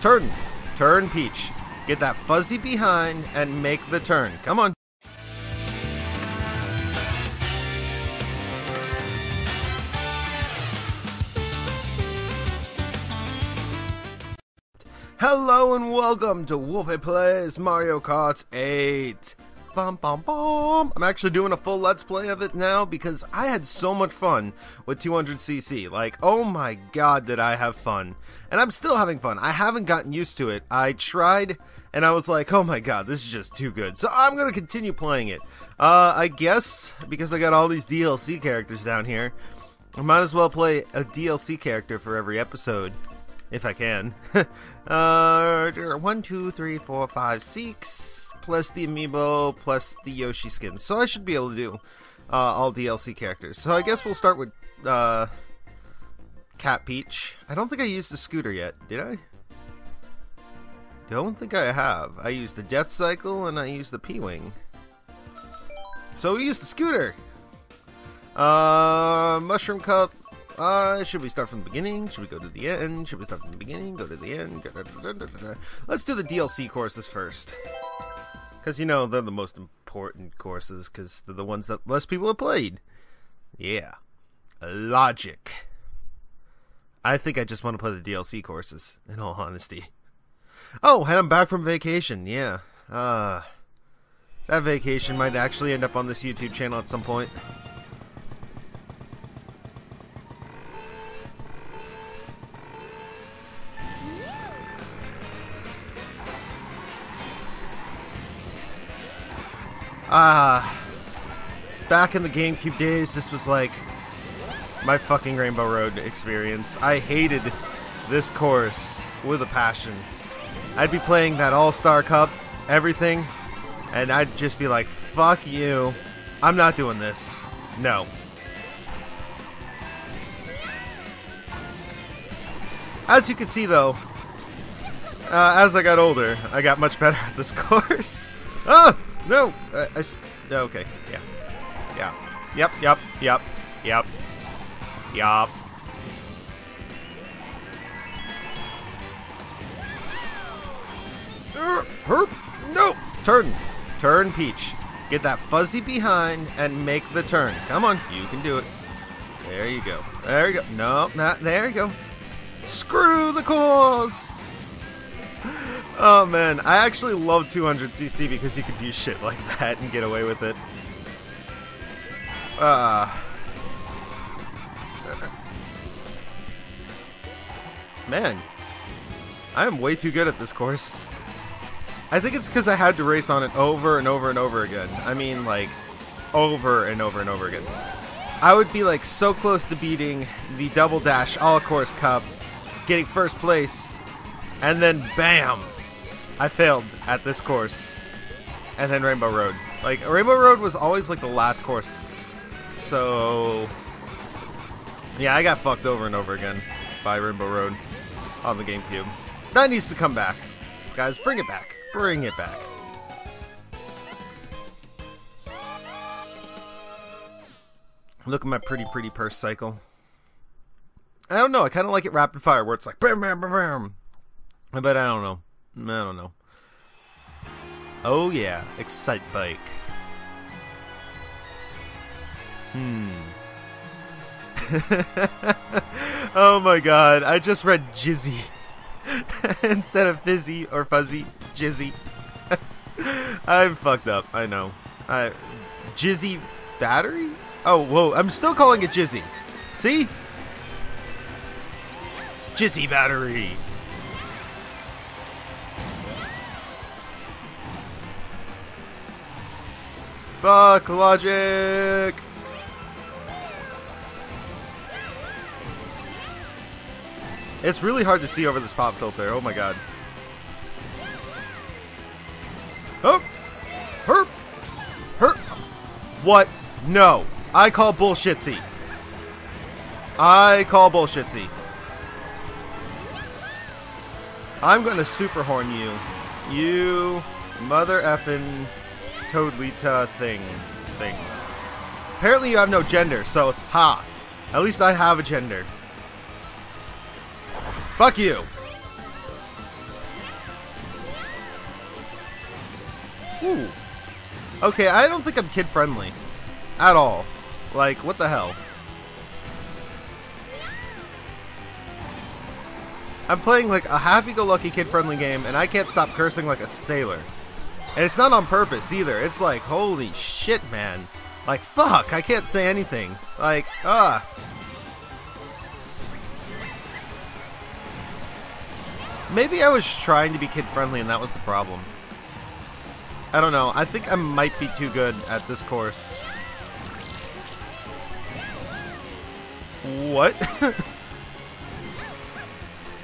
Turn. Turn, Peach. Get that fuzzy behind and make the turn. Come on. Hello and welcome to Wolfy Plays Mario Kart 8. I'm actually doing a full Let's Play of it now because I had so much fun with 200cc. Like, oh my god, did I have fun. And I'm still having fun. I haven't gotten used to it. I tried, and I was like, oh my god, this is just too good. So I'm going to continue playing it. I guess, because I got all these DLC characters down here, I might as well play a DLC character for every episode. If I can. 1, 2, 3, 4, 5, 6... plus the amiibo, plus the Yoshi skin. So I should be able to do all DLC characters. So I guess we'll start with Cat Peach. I don't think I used the scooter yet, did I? Don't think I have. I used the Death Cycle and I used the P-Wing. So we used the scooter! Mushroom Cup. Should we start from the beginning? Should we go to the end? Should we start from the beginning? Go to the end? Let's do the DLC courses first. Because, you know, they're the most important courses, because they're the ones that less people have played. Yeah. Logic. I think I just want to play the DLC courses, in all honesty. Oh, and I'm back from vacation, yeah. That vacation might actually end up on this YouTube channel at some point. Back in the GameCube days, this was like my fucking Rainbow Road experience. I hated this course with a passion. I'd be playing that All-Star Cup, everything, and I'd just be like, fuck you, I'm not doing this. No. As you can see though, as I got older, I got much better at this course. Ah! No! Okay, yeah. Yeah. Yep. No! Turn! Turn, Peach. Get that fuzzy behind and make the turn. Come on, you can do it. There you go. There you go. No, not there you go. Screw the course! Oh man, I actually love 200cc because you could do shit like that and get away with it. Man, I am way too good at this course. I think it's because I had to race on it over and over and over again. I mean, like, over and over and over again. I would be like so close to beating the double dash all-course cup, getting first place, and then bam! I failed at this course, and then Rainbow Road. Like, Rainbow Road was always like the last course, so yeah, I got fucked over and over again by Rainbow Road on the GameCube. That needs to come back, guys. Bring it back. Bring it back. Look at my pretty purse cycle. I don't know. I kind of like it rapid fire, where it's like bam, bam, bam, bam. But I don't know. I don't know. Oh yeah, Excitebike. Oh my god, I just read Jizzy instead of fizzy or fuzzy. Jizzy. I'm fucked up. I know. Jizzy battery? Oh whoa, I'm still calling it Jizzy. See? Jizzy battery. Fuck logic! It's really hard to see over this pop filter, oh my god. Oh! Herp! Herp! What? No! I call bullshitsy. I call bullshitsy. I'm gonna superhorn you. You mother effin' Toadlita thing. Apparently you have no gender, so ha. At least I have a gender. Fuck you. Ooh. Okay, I don't think I'm kid-friendly. At all. Like, what the hell? I'm playing like a happy-go-lucky kid-friendly game, and I can't stop cursing like a sailor. And it's not on purpose either. It's like, holy shit, man. Like, fuck, I can't say anything. Like, ah. Maybe I was trying to be kid-friendly and that was the problem. I don't know. I think I might be too good at this course. What?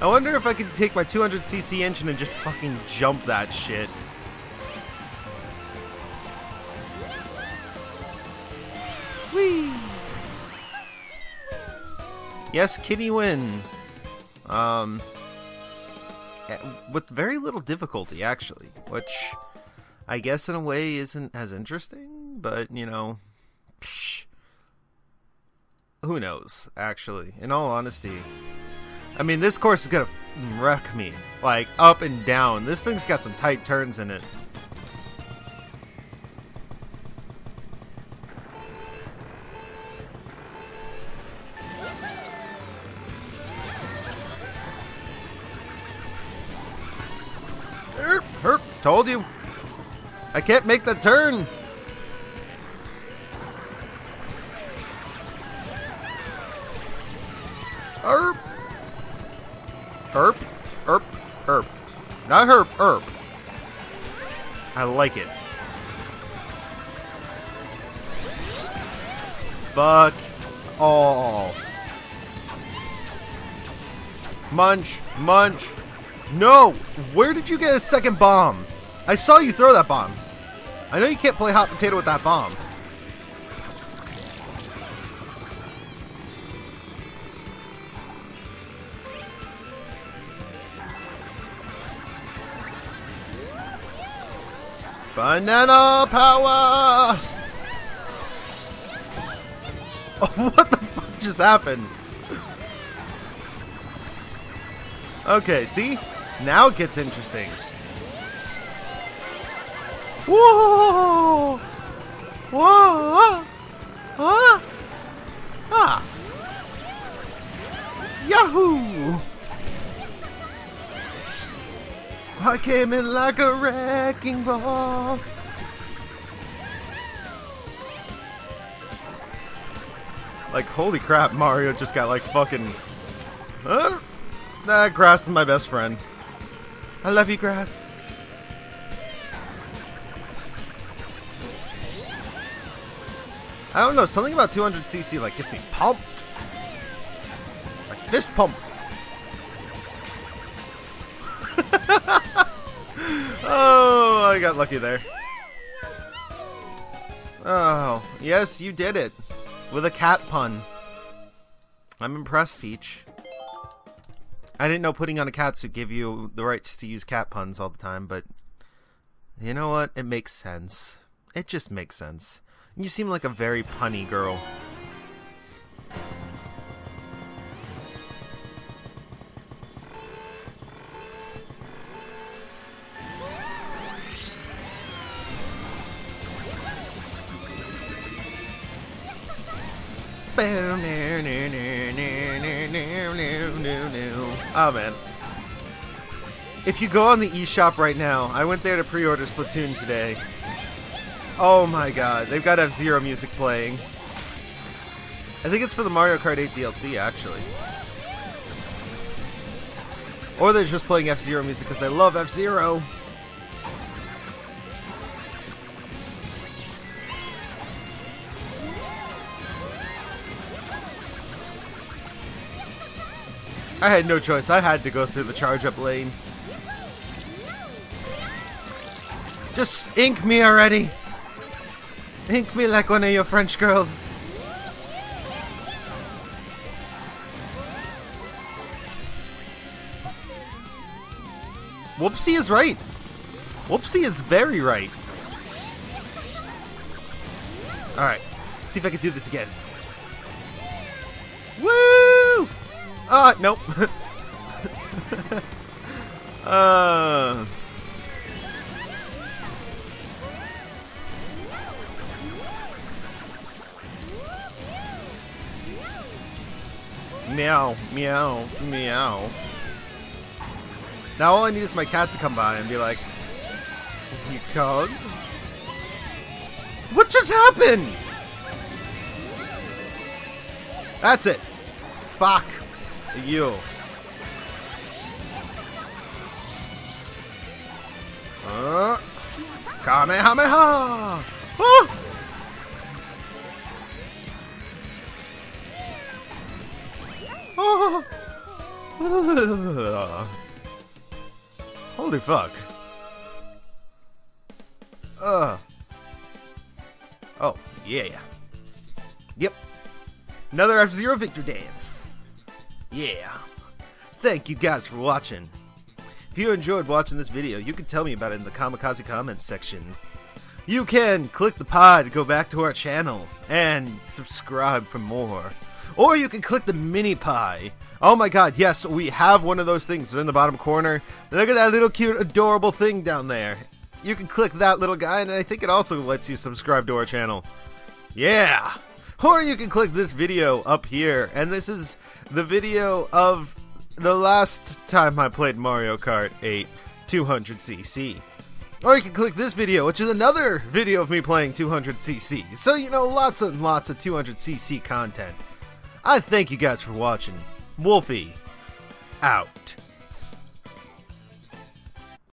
I wonder if I could take my 200cc engine and just fucking jump that shit. Whee! Yes, Kitty win. With very little difficulty, actually, which I guess in a way isn't as interesting, but you know, psh, who knows, actually, in all honesty. I mean, this course is gonna wreck me, like, up and down. This thing's got some tight turns in it. Herp, herp, told you. I can't make the turn. Herp. Herp. Herp. Herp. Not herp. Herp. I like it. Fuck all. Munch. Munch. No! Where did you get a second bomb? I saw you throw that bomb. I know you can't play hot potato with that bomb. Banana power! Oh, what the fuck just happened? Okay, see? Now it gets interesting. Whoa! Whoa! Huh? Ah! Yahoo! I came in like a wrecking ball. Like, holy crap, Mario just got like fucking... Huh? Nah, grass is my best friend. I love you, grass. I don't know, something about 200cc like gets me pumped. Like fist pump. Oh, I got lucky there. Oh, yes, you did it. With a cat pun. I'm impressed, Peach. I didn't know putting on a catsuit gave you the rights to use cat puns all the time, but you know what? It makes sense. It just makes sense. You seem like a very punny girl. Oh man. If you go on the eShop right now, I went there to pre-order Splatoon today. Oh my god, they've got F-Zero music playing. I think it's for the Mario Kart 8 DLC, actually. Or they're just playing F-Zero music because they love F-Zero. I had no choice. I had to go through the charge-up lane. Just ink me already. Ink me like one of your French girls. Whoopsie is right. Whoopsie is very right. Alright. See if I can do this again. Woo! Nope. Meow, meow, meow. Now all I need is my cat to come by and be like, you called? What just happened? That's it. Fuck you. Kamehameha! Ah! Holy fuck. Oh, yeah. Yep. Another F-Zero victory dance. Yeah. Thank you guys for watching. If you enjoyed watching this video, you can tell me about it in the Kamikaze comments section. You can click the pod to go back to our channel and subscribe for more. Or you can click the mini pie. Oh my god, yes, we have one of those things in the bottom corner. Look at that little cute, adorable thing down there. You can click that little guy, and I think it also lets you subscribe to our channel. Yeah! Or you can click this video up here, and this is the video of the last time I played Mario Kart 8 200cc. Or you can click this video, which is another video of me playing 200cc. So, you know, lots and lots of 200cc content. I thank you guys for watching. Wolfy, out.